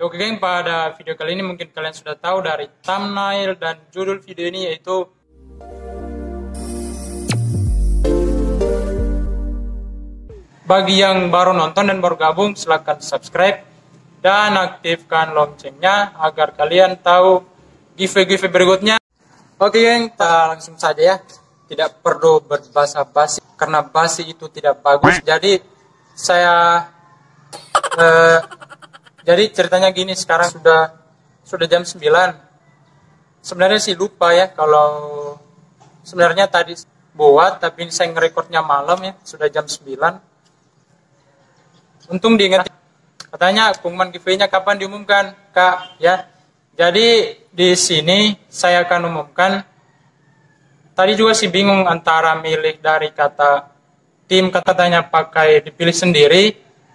Oke geng, pada video kali ini mungkin kalian sudah tahu dari thumbnail dan judul video ini, yaitu bagi yang baru nonton dan baru gabung silahkan subscribe dan aktifkan loncengnya agar kalian tahu giveaway berikutnya. Oke geng, kita langsung saja ya, tidak perlu berbasa-basi karena basi itu tidak bagus. Jadi jadi ceritanya gini, sekarang sudah jam 9. Sebenarnya sih lupa ya, kalau sebenarnya tadi buat, tapi ini saya ngerekordnya malam ya, sudah jam 9. Untung diingat. Katanya pengumuman giveaway-nya kapan diumumkan, Kak, ya. Jadi di sini saya akan umumkan. Tadi juga sih bingung antara milik dari kata tim, katanya pakai dipilih sendiri,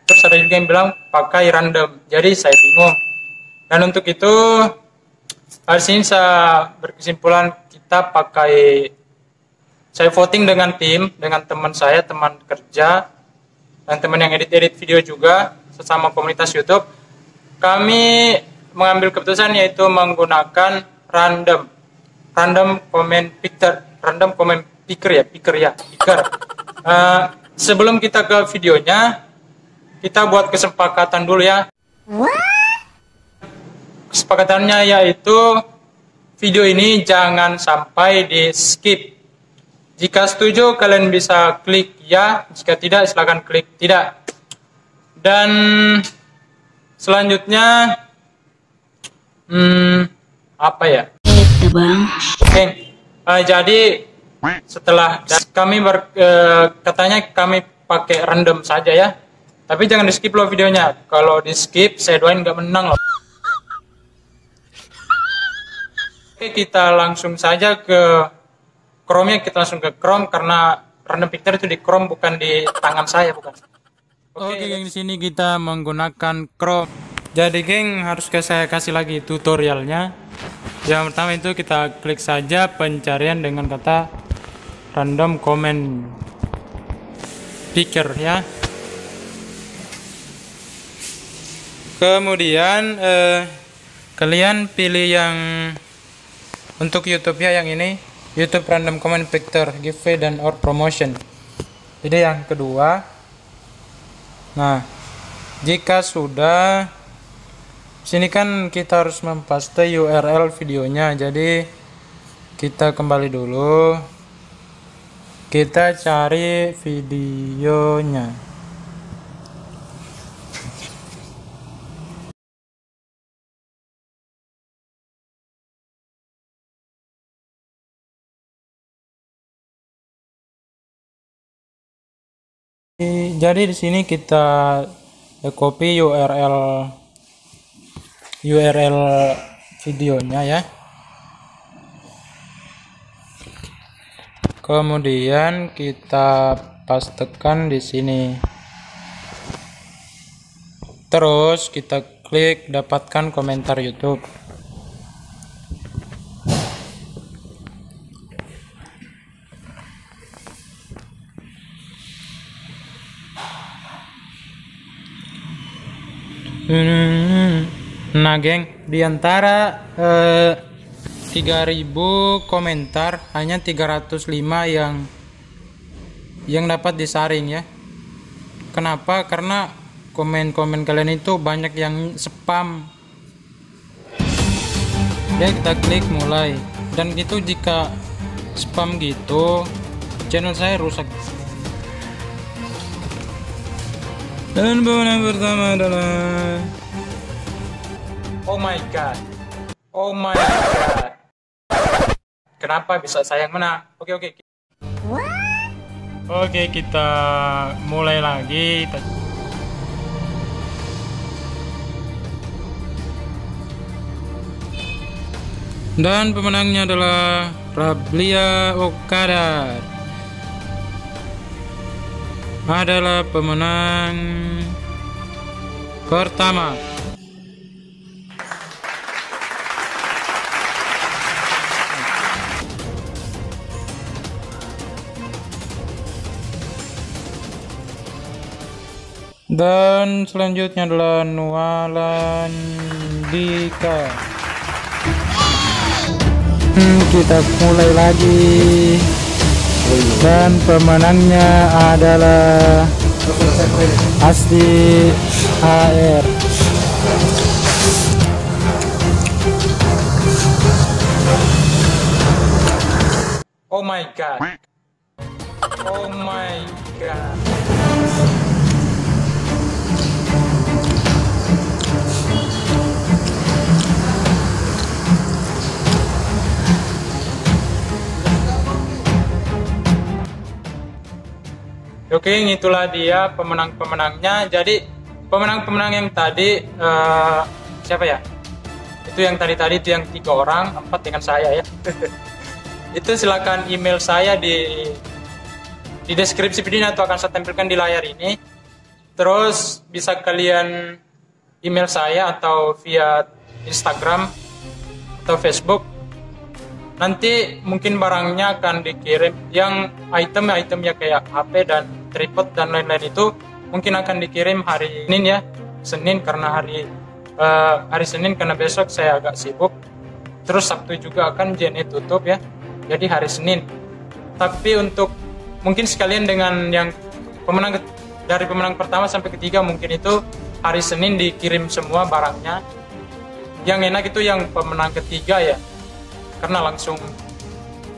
terus ada juga yang bilang pakai random, jadi saya bingung. Dan untuk itu hari ini saya berkesimpulan kita pakai, saya voting dengan tim, dengan teman saya, teman kerja, dan teman yang edit-edit video juga, sesama komunitas YouTube. Kami mengambil keputusan yaitu menggunakan random comment picture. Random comment picker. Sebelum kita ke videonya, kita buat kesepakatan dulu ya. Kesepakatannya yaitu video ini jangan sampai di skip. Jika setuju kalian bisa klik ya, jika tidak silahkan klik tidak. Dan selanjutnya apa ya? Oke. Jadi setelah kami katanya kami pakai random saja ya, tapi jangan di skip loh videonya. Kalau di skip saya doain nggak menang loh. Oke, kita langsung saja ke Chrome ya, kita langsung ke Chrome karena random picture itu di Chrome, bukan di tangan saya, bukan. Oke geng, di sini kita menggunakan Chrome. Jadi geng, harus saya kasih lagi tutorialnya. Yang pertama itu kita klik saja pencarian dengan kata random comment picker ya. Kemudian kalian pilih yang untuk YouTube ya, yang ini YouTube random comment picker giveaway dan or promotion. Jadi yang kedua. Nah, jika sudah, sini kan kita harus mempaste URL videonya, jadi kita kembali dulu, kita cari videonya. Jadi di sini kita copy URL videonya ya. Kemudian kita pastekan di sini. Terus kita klik dapatkan komentar YouTube. Nah geng, diantara 3.000 komentar hanya 305 yang dapat disaring ya. Kenapa? Karena komen-komen kalian itu banyak yang spam. Ya, kita klik mulai. Dan gitu jika spam gitu channel saya rusak. Dan bawahan pertama adalah Oh my god. Kenapa bisa saya yang menang? Oke. Oke, kita mulai lagi. Dan pemenangnya adalah Rablia Okadar. Adalah pemenang pertama. Dan selanjutnya adalah Nuala Ndikar. Kita mulai lagi. Dan pemenangnya adalah Asti AR. Oh my god. Oh my god. Oke, itulah dia pemenang-pemenangnya. Jadi pemenang-pemenang yang tadi siapa ya? Itu yang tadi itu yang 3 orang, 4 dengan saya ya. Itu silakan email saya di deskripsi video atau akan saya tampilkan di layar ini. Terus bisa kalian email saya atau via Instagram atau Facebook. Nanti mungkin barangnya akan dikirim, yang item-itemnya kayak HP dan tripod dan lain-lain itu mungkin akan dikirim hari Senin ya, karena hari Senin karena besok saya agak sibuk. Terus Sabtu juga akan JNE tutup ya, jadi hari Senin. Tapi untuk mungkin sekalian dengan yang pemenang dari pemenang pertama sampai ketiga mungkin itu hari Senin dikirim semua barangnya. Yang enak itu yang pemenang ketiga ya, karena langsung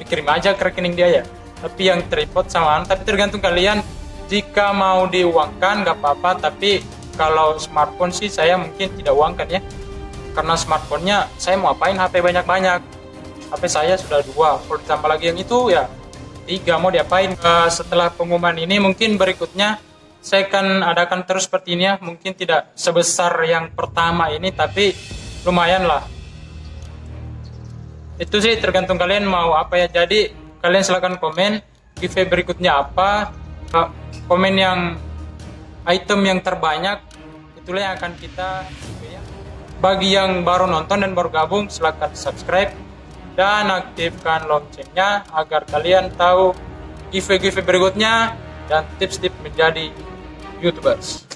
dikirim aja ke rekening dia ya. Tapi yang tripod sama, tapi tergantung kalian, jika mau diuangkan nggak apa-apa, tapi kalau smartphone sih saya mungkin tidak uangkan ya, karena smartphone-nya saya mau apain HP banyak-banyak. HP saya sudah 2, kalau ditambah lagi yang itu ya 3, mau diapain. Setelah pengumuman ini mungkin berikutnya saya akan adakan terus seperti ini ya, mungkin tidak sebesar yang pertama ini tapi lumayan lah. Itu sih tergantung kalian mau apa ya. Jadi kalian silahkan komen giveaway berikutnya apa, komen yang item yang terbanyak itulah yang akan kita ya. Bagi yang baru nonton dan baru gabung silahkan subscribe dan aktifkan loncengnya agar kalian tahu giveaway berikutnya dan tips-tips menjadi YouTubers.